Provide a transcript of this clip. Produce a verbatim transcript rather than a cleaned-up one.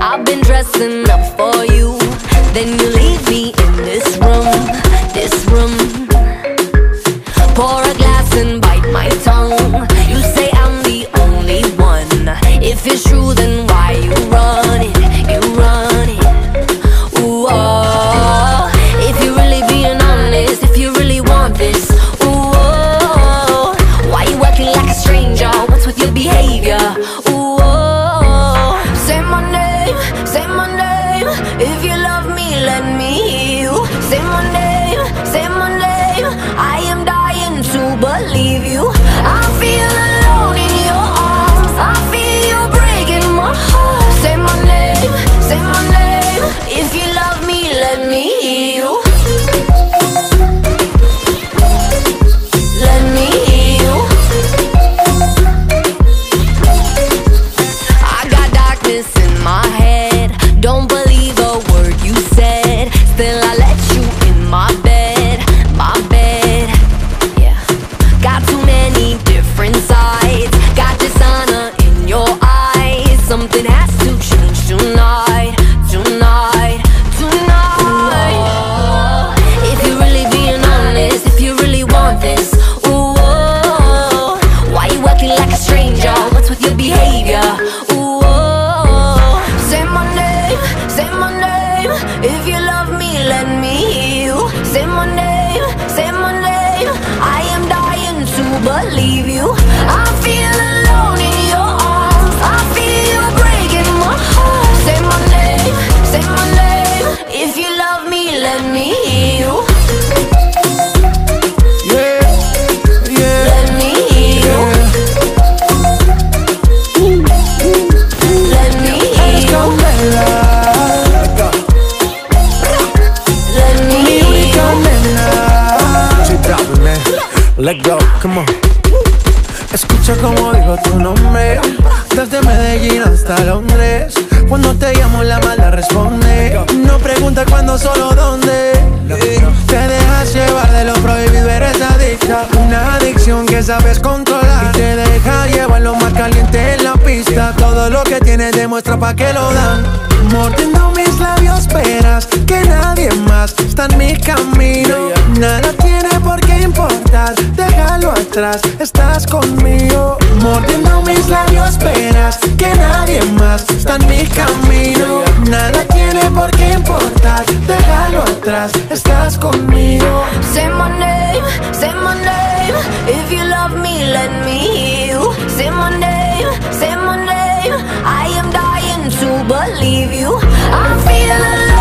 I've been dressing up for you, then you leave me in this room, this room. Pour a glass and bite my tongue. You say I'm the only one. If it's true, then why you run it, you run it. Ooh, oh, if you're really being honest, if you really want this. Ooh, oh, why you acting like a stranger? What's with your behavior? Ooh, oh. Say my name, if you love me, let me hear you. Say my name, say my name, I am dying to believe you. I feel alone in your arms, I feel you breaking my heart. Say my name, say my name, if you love me, let me hear you. Let me hear you. I got darkness in my head, don't believe a word you said. Still I let you in my bed, my bed. Yeah. Got too many different sides. Got dishonor in your eyes. Something has to change tonight, tonight, tonight. Ooh, if you're really being honest, if you really want this. Ooh, why you acting like a stranger? What's with your behavior? Ooh. Say my name, if you love me, let me hear you. Say my name, say my name, I am dying to believe you. I feel alone in your arms, I feel you breaking my heart. Say my name, say my name, if you love me, let me hear you. Yeah, yeah. Let me hear you. Yeah. Let me hear you. Let go, come on. Escucha como digo tu nombre, desde Medellín hasta Londres. Cuando te llamo la mala responde, no pregunta cuándo, solo dónde. Te dejas llevar de lo prohibido, eres adicta. Una adicción que sabes controlar y te deja llevar lo más caliente en la pista. Todo lo que tienes demuestra pa' que lo dan. Mordiendo mis labios esperas que nadie más está en mi camino. Nada tiene por qué importar, déjalo atrás, estás conmigo. Mordiendo mis labios esperas que nadie más está en mi camino. Nada tiene por qué importar, déjalo atrás, estás conmigo. Say my name, say my name, if you love me, let me hear you. Say my name, say my name, I am dying to believe you. I feel alive.